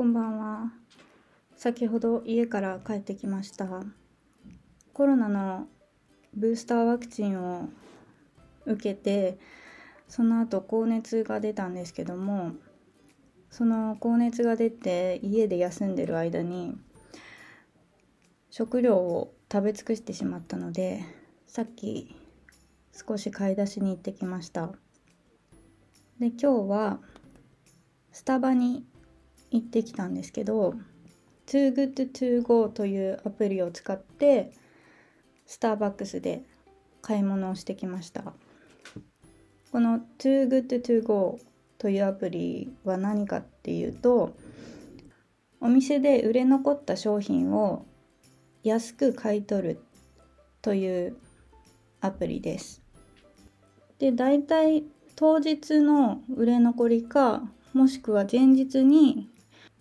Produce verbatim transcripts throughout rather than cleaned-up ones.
こんばんは。先ほど家から帰ってきました。コロナのブースターワクチンを受けて、その後高熱が出たんですけども、その高熱が出て家で休んでる間に食料を食べ尽くしてしまったので、さっき少し買い出しに行ってきました。で、今日はスタバに行ってきたんですけど、 Too Good To Go というアプリを使ってスターバックスで買い物をしてきました。この Too Good To Go というアプリは何かっていうと、お店で売れ残った商品を安く買い取るというアプリです。で、だいたい当日の売れ残りか、もしくは前日に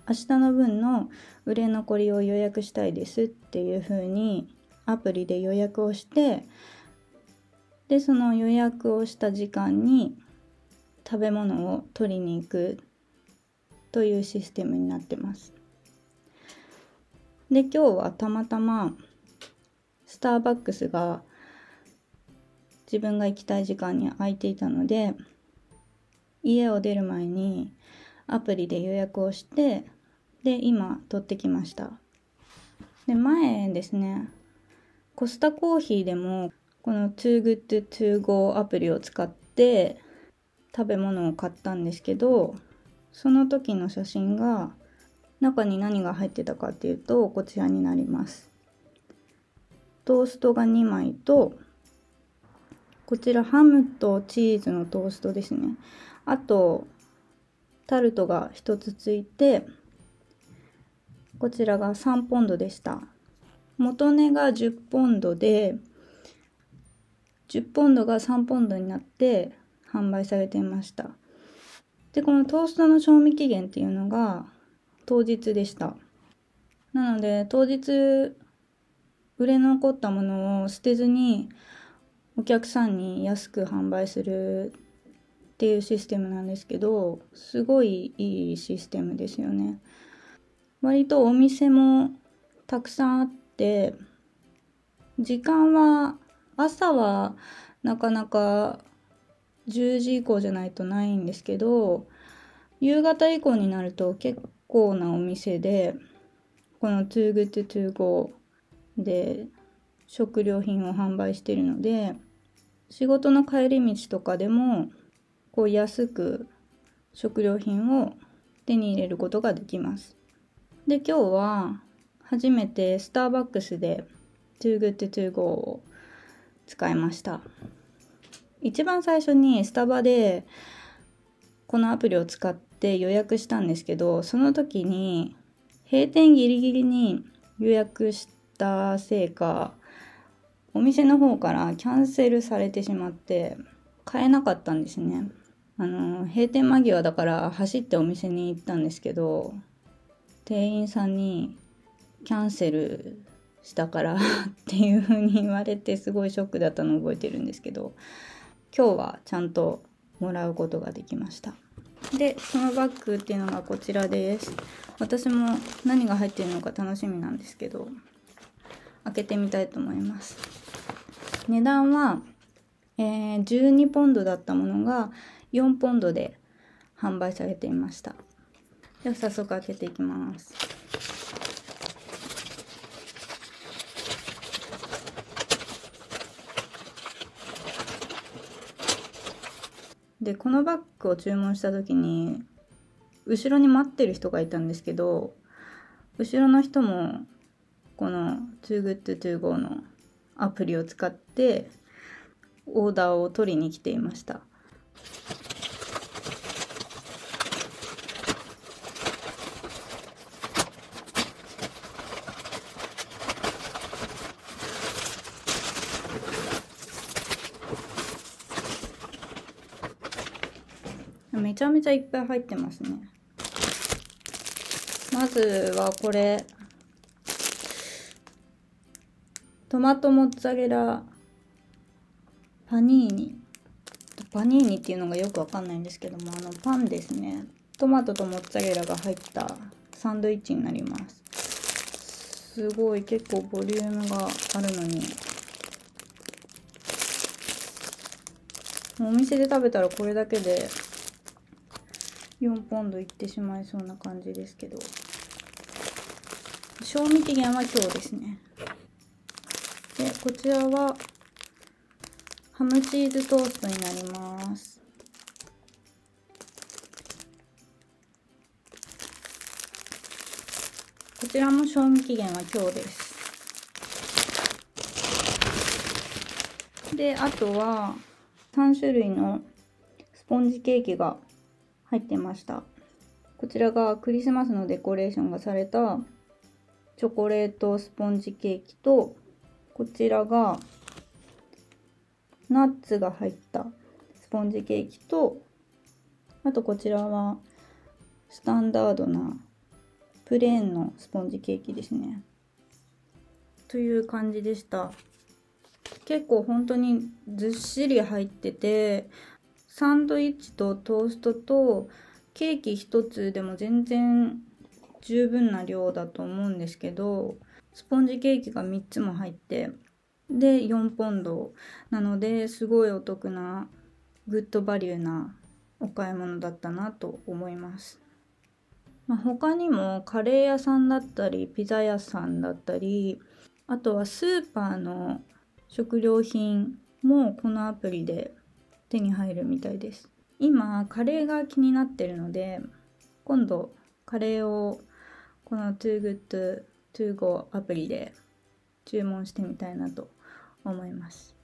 明日の分の売れ残りを予約したいですっていう風にアプリで予約をして、でその予約をした時間に食べ物を取りに行くというシステムになってます。で、今日はたまたまスターバックスが自分が行きたい時間に空いていたので、家を出る前にアプリで予約をして、で今取ってきました。で、前ですね、コスタコーヒーでもこの Too Good To Go アプリを使って食べ物を買ったんですけど、その時の写真が中に何が入ってたかっていうと、こちらになります。トーストがにまいと、こちらハムとチーズのトーストですね。あとタルトがひとつついて、こちらがさんポンドでした。元値がじゅっポンドで、じゅっポンドがさんポンドになって販売されていました。で、このトーストの賞味期限っていうのが当日でした。なので当日売れ残ったものを捨てずにお客さんに安く販売するっていうシステムなんですけど、すごいいいシステムですよね。割とお店もたくさんあって、時間は朝はなかなかじゅうじ以降じゃないとないんですけど、夕方以降になると結構なお店でこの Too Good To Go で食料品を販売しているので、仕事の帰り道とかでもこう安く食料品を手に入れることができます。で、今日は初めてスターバックスで Too Good To Go を使いました。一番最初にスタバでこのアプリを使って予約したんですけど、その時に閉店ギリギリに予約したせいか、お店の方からキャンセルされてしまって買えなかったんですね。あの閉店間際だから走ってお店に行ったんですけど、店員さんにキャンセルしたからっていう風に言われて、すごいショックだったのを覚えてるんですけど、今日はちゃんともらうことができました。で、そのバッグっていうのがこちらです。私も何が入ってるのか楽しみなんですけど、開けてみたいと思います。値段は、えー、じゅうにポンドだったものがよんポンドで販売されていました。では早速開けていきます。で、このバッグを注文した時に後ろに待ってる人がいたんですけど、後ろの人もこの Too Good To Go のアプリを使ってオーダーを取りに来ていました。めちゃめちゃいっぱい入ってますね。まずはこれ、トマトモッツァレラパニーニパニーニっていうのがよくわかんないんですけども、あのパンですね。トマトとモッツァレラが入ったサンドイッチになります。すごい結構ボリュームがあるのに、お店で食べたらこれだけでよんポンドいってしまいそうな感じですけど、賞味期限は今日ですね。でこちらはハムチーズトーストになります。こちらも賞味期限は今日です。であとはさんしゅるいのスポンジケーキが入ってました。こちらがクリスマスのデコレーションがされたチョコレートスポンジケーキと、こちらがナッツが入ったスポンジケーキと、あとこちらはスタンダードなプレーンのスポンジケーキですね。という感じでした。結構本当にずっしり入ってて、サンドイッチとトーストとケーキひとつでも全然十分な量だと思うんですけど、スポンジケーキがみっつも入ってでよんポンドなので、すごいお得なグッドバリューなお買い物だったなと思います。まあ、他にもカレー屋さんだったりピザ屋さんだったり、あとはスーパーの食料品もこのアプリで手に入るみたいです。今カレーが気になってるので、今度カレーをこの Too Good To Go アプリで注文してみたいなと思います。